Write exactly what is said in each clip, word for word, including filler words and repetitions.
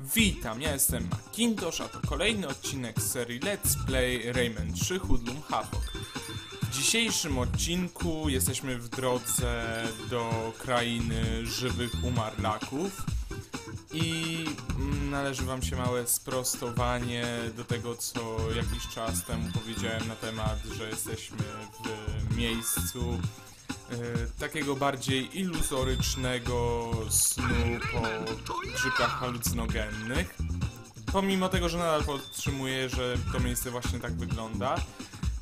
Witam, ja jestem Makintosh, a to kolejny odcinek serii Let's Play Rayman trzy Hoodlum Havoc. W dzisiejszym odcinku jesteśmy w drodze do krainy żywych umarlaków i należy wam się małe sprostowanie do tego, co jakiś czas temu powiedziałem na temat, że jesteśmy w miejscu takiego bardziej iluzorycznego snu po grzybkach halucynogennych. Pomimo tego, że nadal podtrzymuję, że to miejsce właśnie tak wygląda,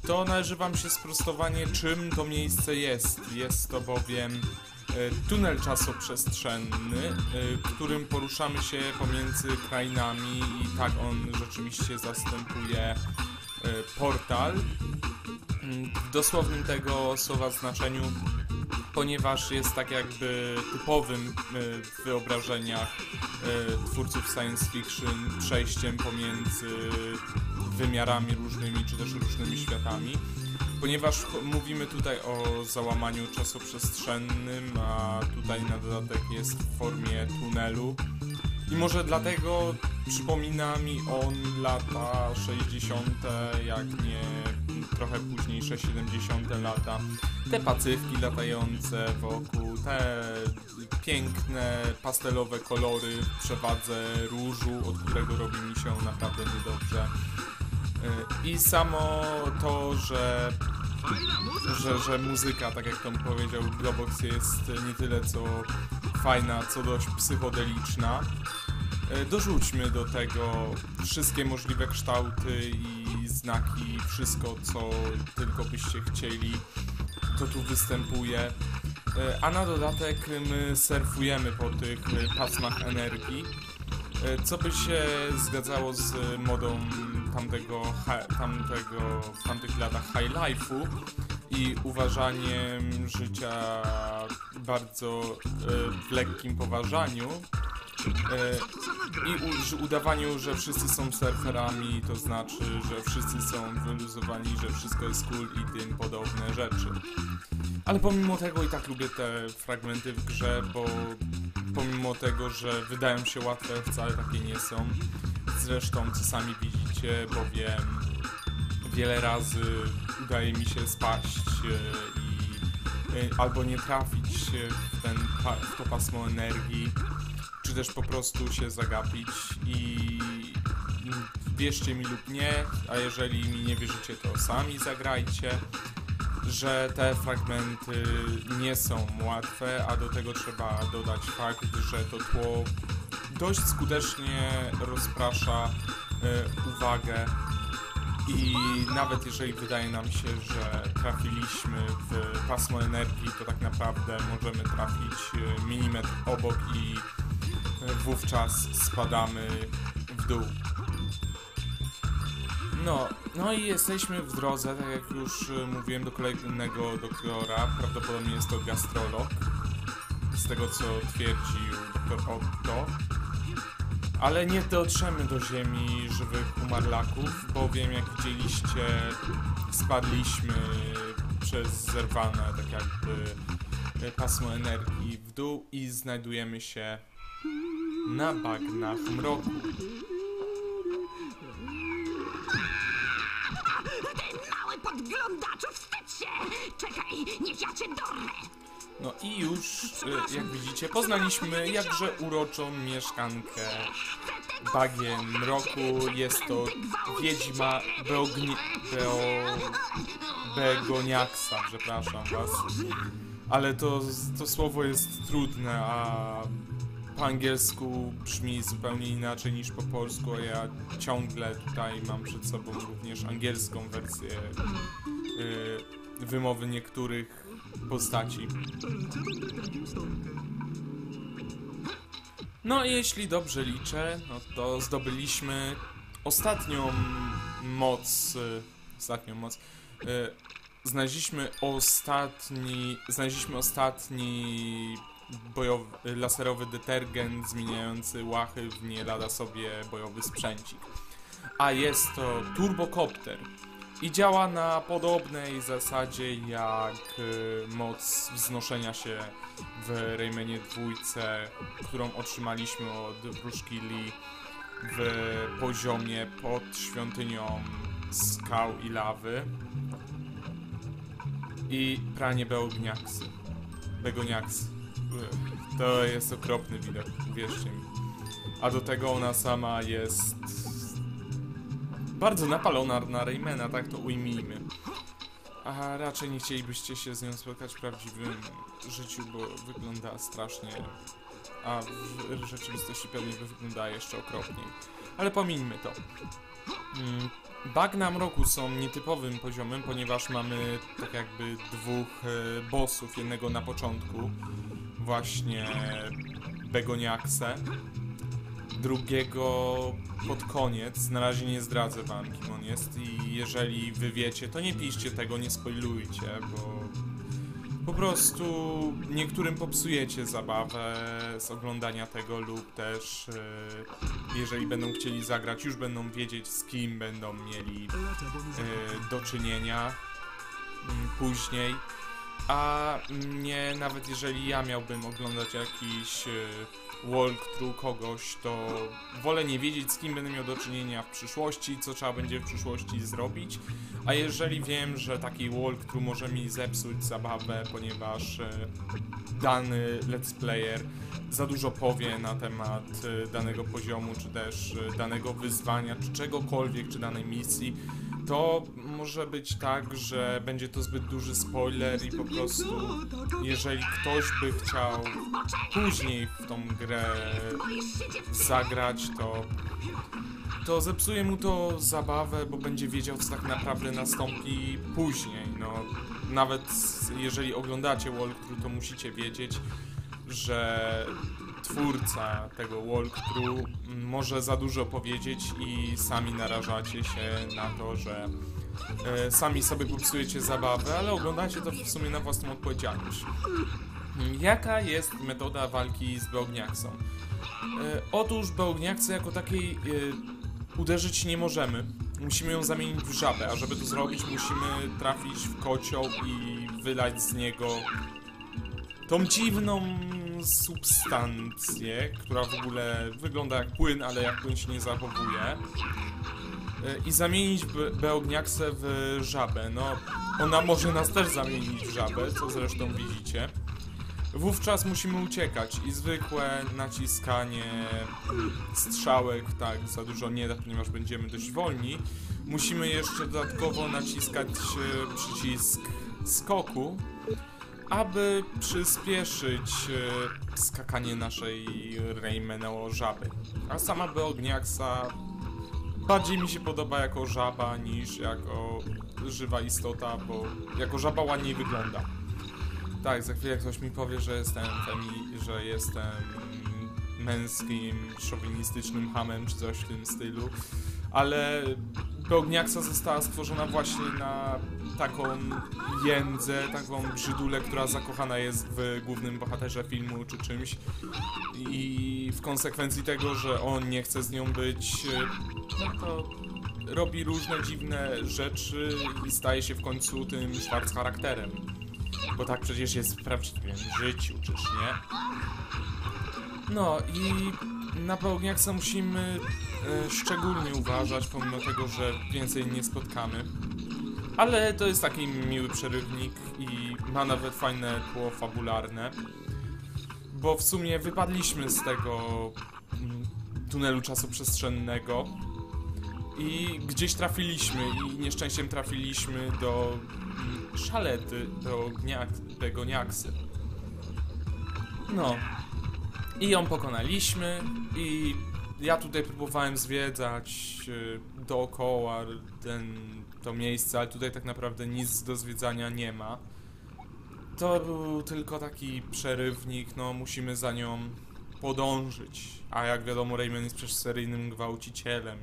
to należy wam się sprostowanie, czym to miejsce jest. Jest to bowiem tunel czasoprzestrzenny, którym poruszamy się pomiędzy krainami i tak on rzeczywiście zastępuje portal w dosłownym tego słowa znaczeniu, ponieważ jest tak jakby typowym w wyobrażeniach twórców science fiction przejściem pomiędzy wymiarami różnymi czy też różnymi światami, ponieważ mówimy tutaj o załamaniu czasoprzestrzennym, a tutaj na dodatek jest w formie tunelu. I może dlatego przypomina mi on lata sześćdziesiąte, jak nie trochę późniejsze siedemdziesiąte lata. Te pacyfki latające wokół, te piękne pastelowe kolory w przewadze różu, od którego robi mi się naprawdę niedobrze. I samo to, że Że, że muzyka, tak jak Tom powiedział, Globox jest nie tyle co fajna, co dość psychodeliczna. Dorzućmy do tego wszystkie możliwe kształty i znaki, wszystko co tylko byście chcieli, to tu występuje. A na dodatek my surfujemy po tych pasmach energii, co by się zgadzało z modą tamtego, tamtego w tamtych latach high life'u i uważaniem życia bardzo e, w lekkim poważaniu e, i u, udawaniu, że wszyscy są surferami, to znaczy, że wszyscy są wyluzowani, że wszystko jest cool i tym podobne rzeczy. Ale pomimo tego i tak lubię te fragmenty w grze, bo pomimo tego, że wydają się łatwe, wcale takie nie są. Zresztą, co sami widzicie, bowiem wiele razy udaje mi się spaść i albo nie trafić w, ten, w to pasmo energii, czy też po prostu się zagapić i wierzcie mi lub nie, a jeżeli mi nie wierzycie, to sami zagrajcie, że te fragmenty nie są łatwe, a do tego trzeba dodać fakt, że to tło dość skutecznie rozprasza y, uwagę i nawet jeżeli wydaje nam się, że trafiliśmy w pasmo energii, to tak naprawdę możemy trafić milimetr obok i wówczas spadamy w dół. No, no i jesteśmy w drodze, tak jak już mówiłem, do kolejnego doktora, prawdopodobnie jest to gastrolog, z tego co twierdził doktor Otto. Ale nie dotrzemy do ziemi żywych umarlaków, bowiem jak widzieliście, spadliśmy przez zerwane tak jakby pasmo energii w dół i znajdujemy się na bagnach mroku. Ty mały podglądaczu, wstydź się! Czekaj, niech ja cię dorwę! No i już, jak widzicie, poznaliśmy jakże uroczą mieszkankę Bagnie Mroku. Jest to wiedźma Beogni... Beo... Begoniaksa, przepraszam was. Ale to, to słowo jest trudne, a po angielsku brzmi zupełnie inaczej niż po polsku, a ja ciągle tutaj mam przed sobą również angielską wersję yy, wymowy niektórych postaci. No i jeśli dobrze liczę, no to zdobyliśmy ostatnią moc, ostatnią moc, yy, znaleźliśmy ostatni, znaleźliśmy ostatni bojowy, laserowy detergent zmieniający łachy w nie lada sobie bojowy sprzęcik. A jest to turbokopter. I działa na podobnej zasadzie jak moc wznoszenia się w Raymanie dwa, którą otrzymaliśmy od Bruszki w poziomie pod świątynią skał i lawy. I pranie Begoniaksy. Begoniaks. To jest okropny widok, uwierzcie mi. A do tego ona sama jest bardzo napalona na Raymana, tak to ujmijmy. A raczej nie chcielibyście się z nią spotkać w prawdziwym życiu, bo wygląda strasznie. A w rzeczywistości pewnie wygląda jeszcze okropniej. Ale pomińmy to. Bagna Mroku są nietypowym poziomem, ponieważ mamy tak jakby dwóch bossów. Jednego na początku, właśnie Begoniaksę. Drugiego pod koniec. Na razie nie zdradzę wam, kim on jest, i jeżeli wy wiecie, to nie piszcie tego, nie spoilujcie, bo po prostu niektórym popsujecie zabawę z oglądania tego, lub też jeżeli będą chcieli zagrać, już będą wiedzieć, z kim będą mieli do czynienia później. A mnie, nawet jeżeli ja miałbym oglądać jakiś walkthrough kogoś, to wolę nie wiedzieć, z kim będę miał do czynienia w przyszłości, co trzeba będzie w przyszłości zrobić. A jeżeli wiem, że taki walkthrough może mi zepsuć zabawę, ponieważ dany let's player za dużo powie na temat danego poziomu, czy też danego wyzwania, czy czegokolwiek, czy danej misji, to może być tak, że będzie to zbyt duży spoiler i po prostu jeżeli ktoś by chciał później w tą grę zagrać, to, to zepsuje mu to zabawę, bo będzie wiedział, co tak naprawdę nastąpi później. No, nawet jeżeli oglądacie walkthrough, to musicie wiedzieć, że twórca tego walkthrough może za dużo powiedzieć i sami narażacie się na to, że e, sami sobie popsujecie zabawę, ale oglądacie to w sumie na własną odpowiedzialność. Jaka jest metoda walki z Begoniaksą? E, otóż Begoniaksę jako takiej e, uderzyć nie możemy. Musimy ją zamienić w żabę, a żeby to zrobić, musimy trafić w kocioł i wylać z niego tą dziwną substancję, która w ogóle wygląda jak płyn, ale jak płyn się nie zachowuje, i zamienić Begoniaksę w żabę. No, ona może nas też zamienić w żabę, co zresztą widzicie. Wówczas musimy uciekać i zwykłe naciskanie strzałek tak za dużo nie da, ponieważ będziemy dość wolni. Musimy jeszcze dodatkowo naciskać przycisk skoku, aby przyspieszyć e, skakanie naszej Raymano żaby. A sama Begoniaksa bardziej mi się podoba jako żaba niż jako żywa istota, bo jako żaba ładniej wygląda. Tak, za chwilę ktoś mi powie, że jestem femi, że jestem męskim, szowinistycznym hamem czy coś w tym stylu, ale Begoniaksa została stworzona właśnie na taką jędzę, taką brzydulę, która zakochana jest w głównym bohaterze filmu czy czymś, i w konsekwencji tego, że on nie chce z nią być, no to robi różne dziwne rzeczy i staje się w końcu tym Schwarz charakterem, bo tak przecież jest w prawdziwym życiu, czyż nie? No i na Begoniaksę musimy e, szczególnie uważać, pomimo tego, że więcej nie spotkamy. Ale to jest taki miły przerywnik i ma nawet fajne tło fabularne, bo w sumie wypadliśmy z tego tunelu czasoprzestrzennego i gdzieś trafiliśmy i nieszczęściem trafiliśmy do szalety, do Begoniaksy. No i ją pokonaliśmy i ja tutaj próbowałem zwiedzać dookoła ten, to miejsce, ale tutaj tak naprawdę nic do zwiedzania nie ma. To był tylko taki przerywnik, no musimy za nią podążyć. A jak wiadomo, Rayman jest przecież seryjnym gwałcicielem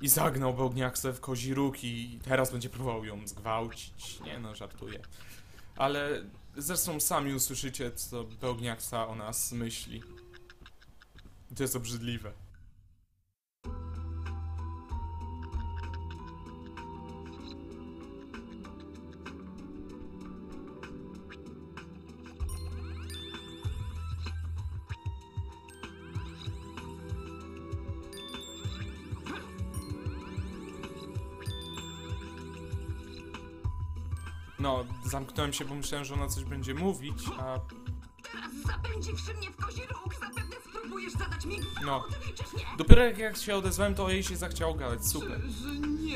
i, i zagnał Begoniaksę w kozi róg i teraz będzie próbował ją zgwałcić. Nie no, żartuję. Ale zresztą sami usłyszycie, co Begoniaksa o nas myśli. To jest obrzydliwe. No, zamknąłem się, bo myślałem, że ona coś będzie mówić, a... Teraz zapędzi przy mnie w kozi róg, zapewne spróbujesz zadać mi... No. Dopiero jak, jak się odezwałem, to jej się zachciało gadać, super.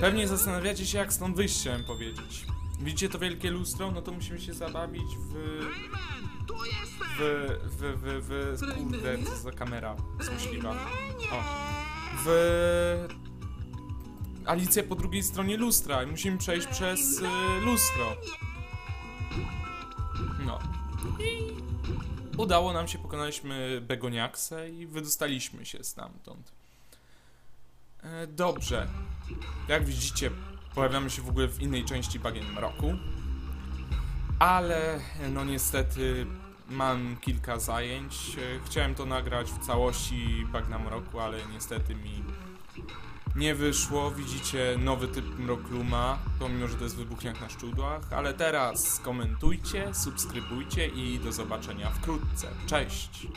Pewnie zastanawiacie się, jak stąd wyjść, chciałem powiedzieć. Widzicie to wielkie lustro? No to musimy się zabawić w... Rayman, tu jestem! W... w... w... w... w... Kurde, co za kamera złośliwa. O. W... Alicja po drugiej stronie lustra i musimy przejść przez y, lustro. No. I udało nam się, pokonaliśmy Begoniaksę i wydostaliśmy się stamtąd. E, dobrze. Jak widzicie, pojawiamy się w ogóle w innej części Bagien Mroku. Ale no niestety mam kilka zajęć. Chciałem to nagrać w całości Bagna Mroku, ale niestety mi... nie wyszło, widzicie nowy typ Mrokluma, pomimo, że to jest wybuchniak na szczudłach, ale teraz komentujcie, subskrybujcie i do zobaczenia wkrótce. Cześć!